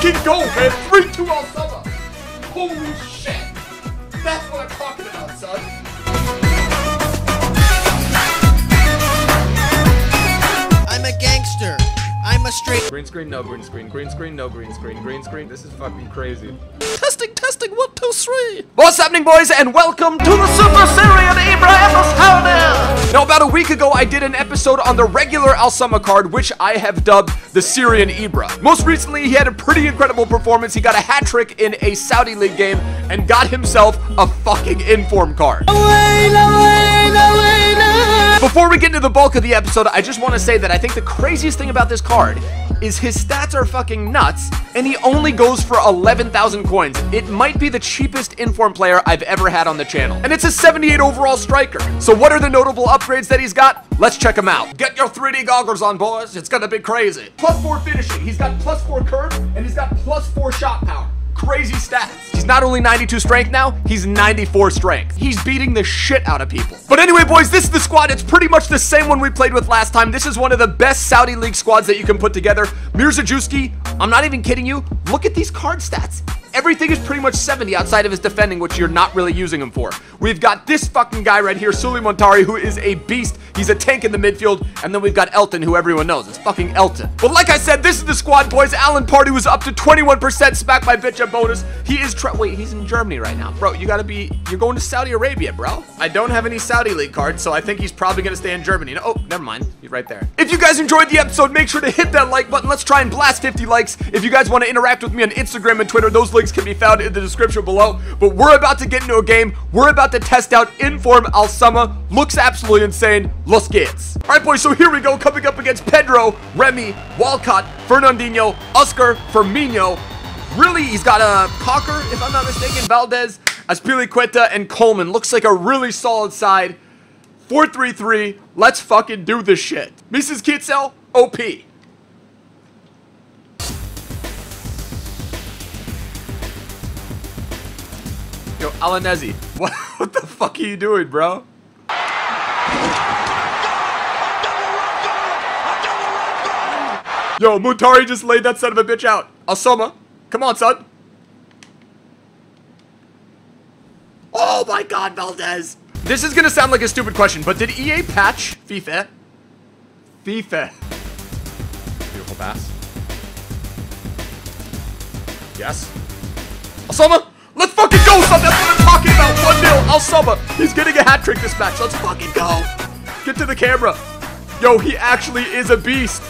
fucking goal, man. 3-2 Al Soma. Holy shit. That's what I'm talking about, son. I'm a gangster. I'm a straight. Green screen, no green screen. Green screen, no green screen. Green screen. This is fucking crazy. Testing, testing. 1, 2, 3. What's happening, boys? And welcome to the Super Syrian Ibrahim's House. Now, about a week ago, I did an episode on the regular Al Soma card, which I have dubbed the Syrian Ibra. Most recently, he had a pretty incredible performance. He got a hat trick in a Saudi League game and got himself a fucking inform card. Before we get into the bulk of the episode, I just want to say that I think the craziest thing about this card is his stats are fucking nuts, and he only goes for 11,000 coins. It might be the cheapest inform player I've ever had on the channel, and it's a 78 overall striker. So what are the notable upgrades that he's got? Let's check him out. Get your 3D goggles on, boys. It's gonna be crazy. +4 finishing. He's got +4 curve, and he's got +4 shot power. Crazy stats. He's not only 92 strength now, he's 94 strength. He's beating the shit out of people. But anyway, boys, this is the squad. It's pretty much the same one we played with last time. This is one of the best Saudi League squads that you can put together. Mirzajuski, I'm not even kidding you. Look at these card stats. Everything is pretty much 70 outside of his defending, which you're not really using him for. We've got this fucking guy right here, Sulley Muntari, who is a beast. He's a tank in the midfield. And then we've got Elton, who everyone knows. It's fucking Elton. But like I said, this is the squad, boys. Alan Pardew was up to 21%. Smack my bitch a bonus. He is... Wait, he's in Germany right now. Bro, you gotta be... You're going to Saudi Arabia, bro. I don't have any Saudi League cards, so I think he's probably gonna stay in Germany. No, oh, never mind. He's right there. If you guys enjoyed the episode, make sure to hit that like button. Let's try and blast 50 likes. If you guys want to interact with me on Instagram and Twitter, those links can be found in the description below. But we're about to get into a game. We're about to test out Inform Al Soma. Looks absolutely insane. Los kids. All right, boys, so here we go. Coming up against Pedro, Remy, Walcott, Fernandinho, Oscar, Firmino. Really, he's got a Koke, if I'm not mistaken, Valdez, Azpilicueta, and Coleman. Looks like a really solid side. 4-3-3. Let's fucking do this shit. Mrs. Kitzel, OP. Yo, Alanezi, what the fuck are you doing, bro? Yo, Muntari just laid that son of a bitch out. Al Soma, come on, son. Oh my god, Valdez. This is gonna sound like a stupid question, but did EA patch FIFA? FIFA. Beautiful pass. Yes. Al Soma. Let's fucking go, son! That's what I'm talking about! 1-0, Al Soma. He's getting a hat trick this match. Let's fucking go! Get to the camera. Yo, he actually is a beast.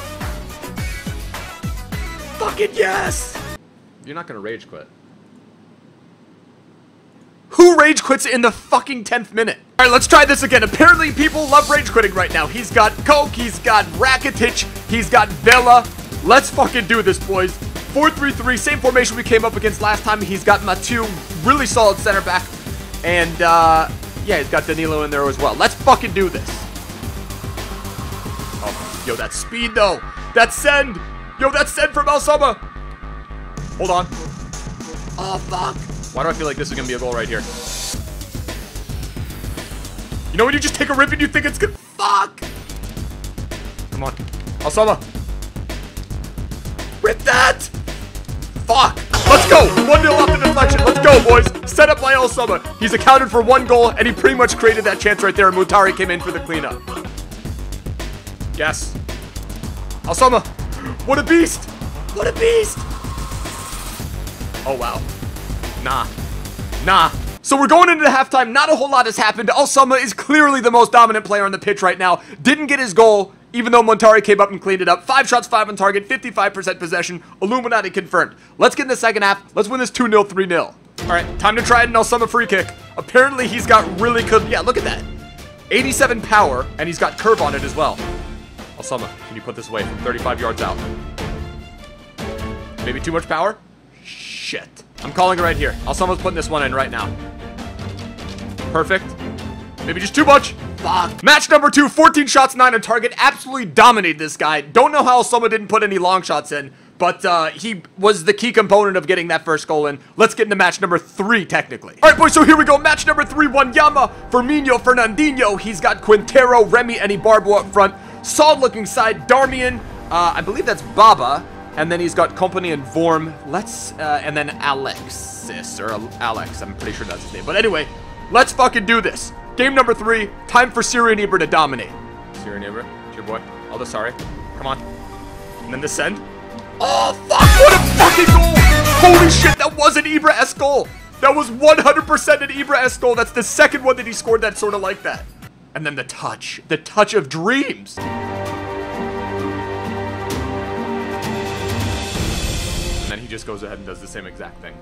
Fucking yes! You're not gonna rage quit. Who rage quits in the fucking 10th minute? All right, let's try this again. Apparently, people love rage quitting right now. He's got Koke, he's got Rakitic, he's got Villa. Let's fucking do this, boys. 4-3-3, same formation we came up against last time. He's got Matu, really solid center back. And, yeah, he's got Danilo in there as well. Let's fucking do this. Oh, yo, that speed, though. That send. Yo, that send from Al Soma. Hold on. Oh, fuck. Why do I feel like this is going to be a goal right here? You know when you just take a rip and you think it's good? Fuck. Come on. Al Soma. Rip that. Fuck! Let's go! 1-0 off the deflection. Let's go, boys. Set up by Al Soma. He's accounted for one goal, and he pretty much created that chance right there, and Muntari came in for the cleanup. Yes. Al Soma. What a beast! What a beast! Oh, wow. Nah. Nah. So we're going into halftime. Not a whole lot has happened. Al Soma is clearly the most dominant player on the pitch right now. Didn't get his goal, even though Muntari came up and cleaned it up. 5 shots, 5 on target, 55% possession. Illuminati confirmed. Let's get in the second half. Let's win this 2-0, 3-0. All right, time to try an Al Soma free kick. Apparently, he's got really good... Yeah, look at that. 87 power, and he's got curve on it as well. Al Soma, can you put this away from 35 yards out? Maybe too much power? Shit. I'm calling it right here. Al Soma's putting this one in right now. Perfect. Maybe just too much. Fuck. Match number 2, 14 shots, 9 on target. Absolutely dominated this guy. Don't know how Al Soma didn't put any long shots in, but he was the key component of getting that first goal in. Let's get into match number 3, technically. All right, boys, so here we go. Match number 3, Wanyama, Firmino, Fernandinho. He's got Quintero, Remy, and Ibarbo up front. Solid-looking side. Darmian, I believe that's Baba. And then he's got Company and Vorm. Let's, and then Alexis, or Alex, I'm pretty sure that's his name. But anyway, let's fucking do this. Game number 3, time for Syrian Ibra to dominate. Syrian Ibra, it's your boy. Aldasari, come on. And then descend. Oh, fuck, what a fucking goal! Holy shit, that was an Ibra-esque goal! That was 100% an Ibra-esque goal. That's the second one that he scored that's sort of like that. And then the touch of dreams. And then he just goes ahead and does the same exact thing.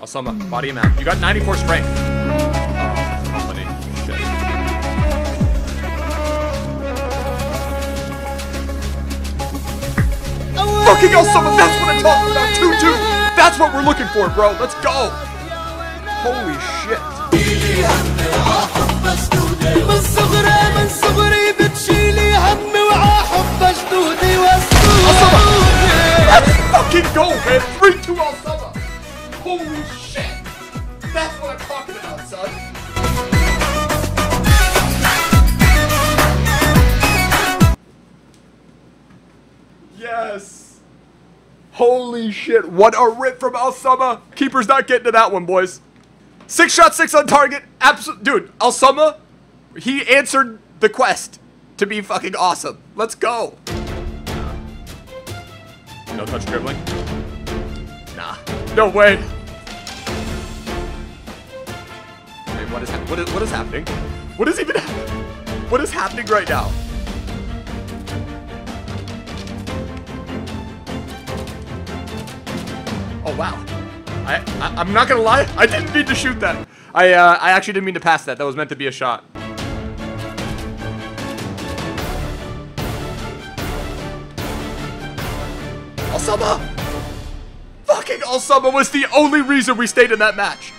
Osama, body him out. You got 94 strength. Oh, Company. Shit. Oh, fucking Osama, that's what I'm talking about. 2-2. That's what we're looking for, bro. Let's go. Holy shit. Osama, fucking go, man. 3-2 Osama. Holy shit! That's what I'm talking about, son! Yes! Holy shit, what a rip from Al Soma! Keeper's not getting to that one, boys. 6 shots, 6 on target. Absolute, dude, Al Soma, he answered the quest to be fucking awesome. Let's go! No touch dribbling? Nah. No way! Wait, what is happening? What is happening? What is even happening? What is happening right now? Oh wow! I'm not gonna lie. I didn't mean to shoot that. I actually didn't mean to pass that. That was meant to be a shot. Osama! Al Soma was the only reason we stayed in that match.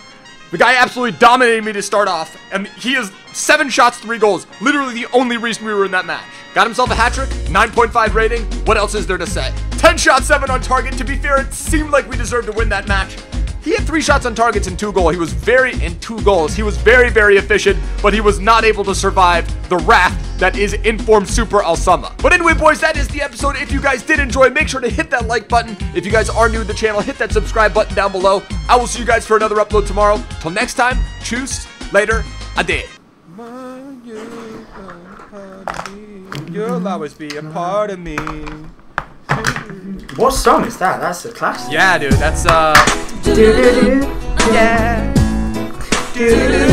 The guy absolutely dominated me to start off, and he is 7 shots, 3 goals. Literally the only reason we were in that match. Got himself a hat trick, 9.5 rating. What else is there to say? 10 shots, 7 on target. To be fair, it seemed like we deserved to win that match. He had 3 shots on targets and 2 goals. And 2 goals. He was very efficient, but he was not able to survive the wrath that is informed Super Al Soma. But anyway, boys, that is the episode. If you guys did enjoy, make sure to hit that like button. If you guys are new to the channel, hit that subscribe button down below. I will see you guys for another upload tomorrow. Till next time, tschüss, later, ade. You'll always be a part of me. What song is that? That's a classic. Yeah, dude, that's. Do do do, yeah. Do do do.